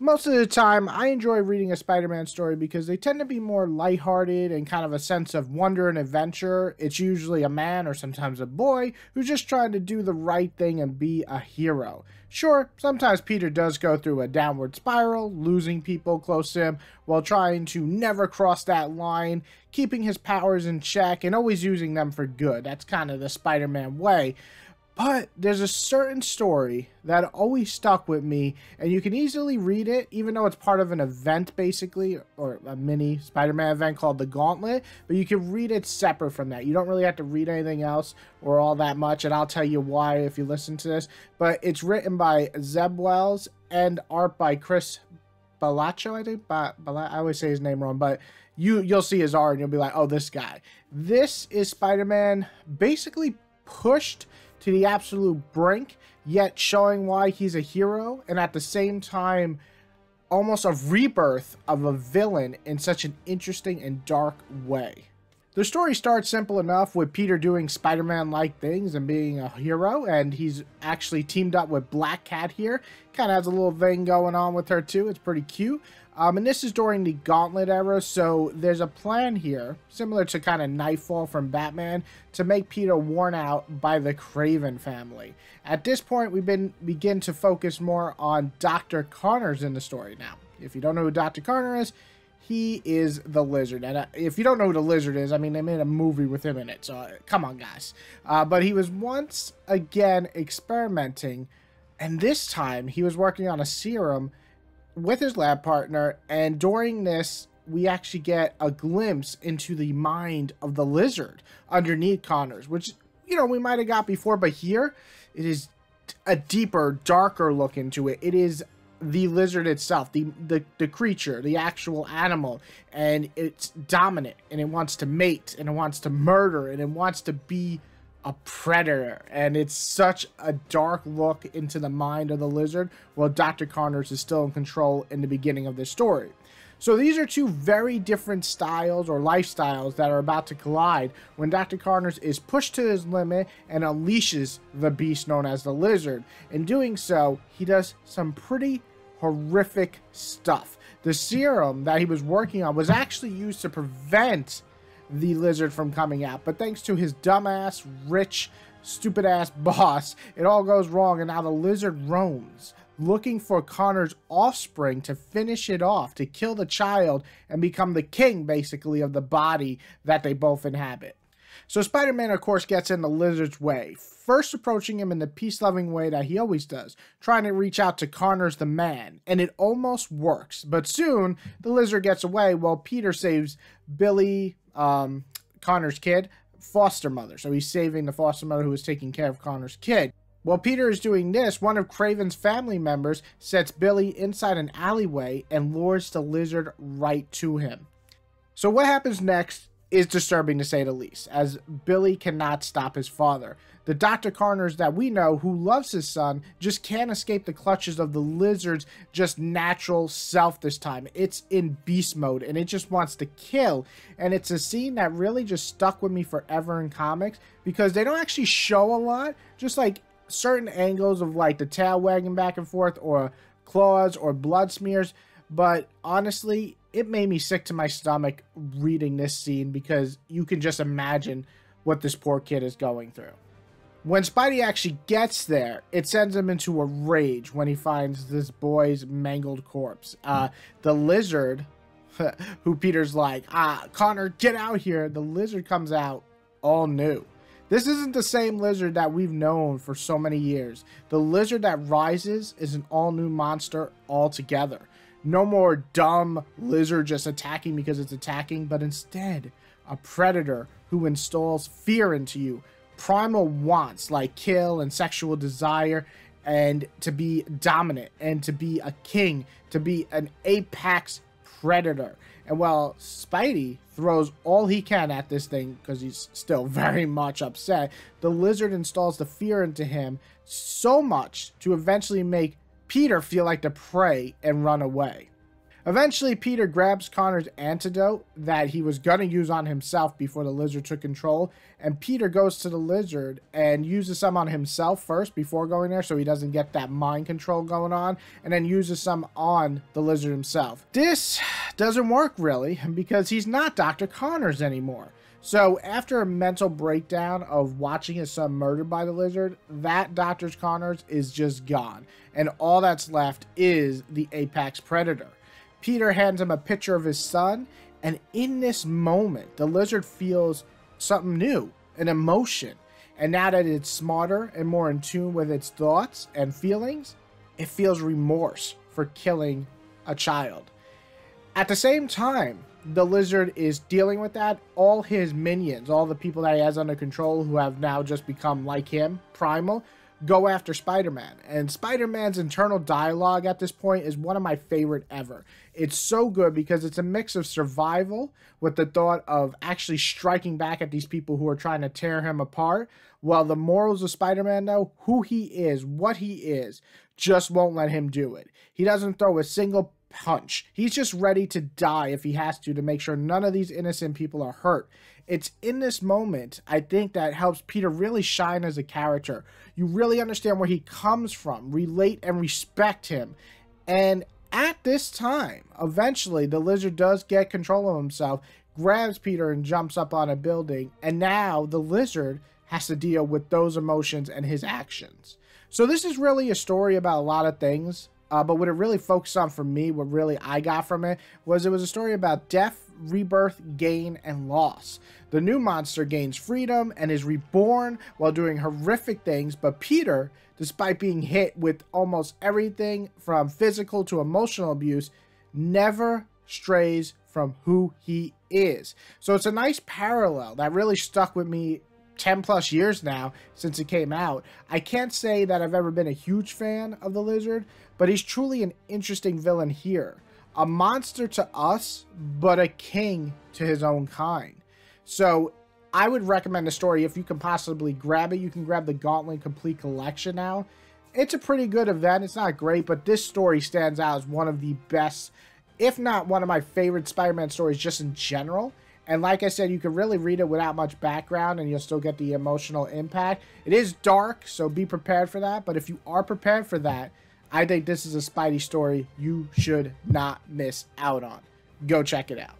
Most of the time, I enjoy reading a Spider-Man story because they tend to be more lighthearted and kind of a sense of wonder and adventure. It's usually a man or sometimes a boy who's just trying to do the right thing and be a hero. Sure, sometimes Peter does go through a downward spiral, losing people close to him while trying to never cross that line, keeping his powers in check, and always using them for good. That's kind of the Spider-Man way. But there's a certain story that always stuck with me, and you can easily read it, even though it's part of an event, basically, or a mini Spider-Man event called The Gauntlet, but you can read it separate from that. You don't really have to read anything else or all that much, and I'll tell you why if you listen to this, but it's written by Zeb Wells and art by Chris Balacho, I think. I always say his name wrong, but you'll see his art, and you'll be like, oh, this guy. This is Spider-Man basically pushed to the absolute brink, yet showing why he's a hero, and at the same time, almost a rebirth of a villain in such an interesting and dark way. The story starts simple enough with Peter doing Spider-Man-like things and being a hero, and he's actually teamed up with Black Cat here. Kind of has a little thing going on with her too, it's pretty cute. And this is during the Gauntlet era, so there's a plan here, similar to kind of Nightfall from Batman, to make Peter worn out by the Craven family. At this point, we begin to focus more on Dr. Connors in the story now. If you don't know who Dr. Connors is, he is the Lizard. And if you don't know who the Lizard is, I mean, they made a movie with him in it, so come on, guys. But he was once again experimenting, and this time he was working on a serum with his lab partner, and during this we actually get a glimpse into the mind of the Lizard underneath Connors, which, you know, we might have got before, but here it is a deeper, darker look into it. It is the Lizard itself, the creature, the actual animal, and it's dominant, and it wants to mate, and it wants to murder, and it wants to be a predator, and it's such a dark look into the mind of the Lizard, while Dr. Connors is still in control in the beginning of this story. So these are two very different styles or lifestyles that are about to collide when Dr. Connors is pushed to his limit and unleashes the beast known as the Lizard. In doing so, he does some pretty horrific stuff. The serum that he was working on was actually used to prevent the Lizard from coming out, but thanks to his dumbass, rich, stupid ass boss, it all goes wrong, and now the Lizard roams looking for Connor's offspring to finish it off, to kill the child and become the king, basically, of the body that they both inhabit. So Spider-Man, of course, gets in the Lizard's way, first approaching him in the peace-loving way that he always does, trying to reach out to Connors the man, and it almost works. But soon, the Lizard gets away while Peter saves Billy, Connors' kid, foster mother. So he's saving the foster mother who is taking care of Connors' kid. While Peter is doing this, one of Craven's family members sets Billy inside an alleyway and lures the Lizard right to him. So what happens next is disturbing, to say the least, as Billy cannot stop his father. The Dr. Connors that we know, who loves his son, just can't escape the clutches of the Lizard's just natural self this time. It's in beast mode, and it just wants to kill, and it's a scene that really just stuck with me forever in comics, because they don't actually show a lot, just like certain angles of like the tail wagging back and forth, or claws, or blood smears, but honestly, it made me sick to my stomach reading this scene, because you can just imagine what this poor kid is going through. When Spidey actually gets there, it sends him into a rage when he finds this boy's mangled corpse. The Lizard, who Peter's like, Connor, get out here. The Lizard comes out all new. This isn't the same Lizard that we've known for so many years. The Lizard that rises is an all new monster altogether. No more dumb Lizard just attacking because it's attacking, but instead a predator who installs fear into you. Primal wants like kill and sexual desire, and to be dominant, and to be a king, to be an apex predator. And while Spidey throws all he can at this thing because he's still very much upset, the Lizard installs the fear into him so much to eventually make Peter feel like the prey and run away. Eventually, Peter grabs Connors' antidote that he was going to use on himself before the lizard took control, and Peter goes to the lizard and uses some on himself first before going there so he doesn't get that mind control going on, and then uses some on the lizard himself. This doesn't work really because he's not Dr. Connors anymore. So after a mental breakdown of watching his son murdered by the lizard, that Dr. Connors is just gone, and all that's left is the apex predator. Peter hands him a picture of his son, and in this moment, the lizard feels something new, an emotion. And now that it's smarter and more in tune with its thoughts and feelings, it feels remorse for killing a child. At the same time, the lizard is dealing with that. All his minions, all the people that he has under control who have now just become like him, primal, go after Spider-Man, and Spider-Man's internal dialogue at this point is one of my favorite ever. It's so good because it's a mix of survival with the thought of actually striking back at these people who are trying to tear him apart, while the morals of Spider-Man know who he is, what he is, just won't let him do it. He doesn't throw a single punch. He's just ready to die if he has to make sure none of these innocent people are hurt. It's in this moment, I think, that helps Peter really shine as a character. You really understand where he comes from, relate and respect him. And at this time, eventually, the lizard does get control of himself, grabs Peter and jumps up on a building, and now the lizard has to deal with those emotions and his actions. So this is really a story about a lot of things. But what it really focused on for me, what really I got from it was a story about death, rebirth, gain, and loss. The new monster gains freedom and is reborn while doing horrific things, but Peter, despite being hit with almost everything from physical to emotional abuse, never strays from who he is. So it's a nice parallel that really stuck with me 10 plus years now since it came out. I can't say that I've ever been a huge fan of the lizard, but he's truly an interesting villain here. A monster to us, but a king to his own kind. So I would recommend the story if you can possibly grab it. You can grab the Gauntlet Complete Collection now. It's a pretty good event. It's not great, but this story stands out as one of the best, if not one of my favorite Spider-Man stories just in general. And like I said, you can really read it without much background and you'll still get the emotional impact. It is dark, so be prepared for that. But if you are prepared for that, I think this is a Spidey story you should not miss out on. Go check it out.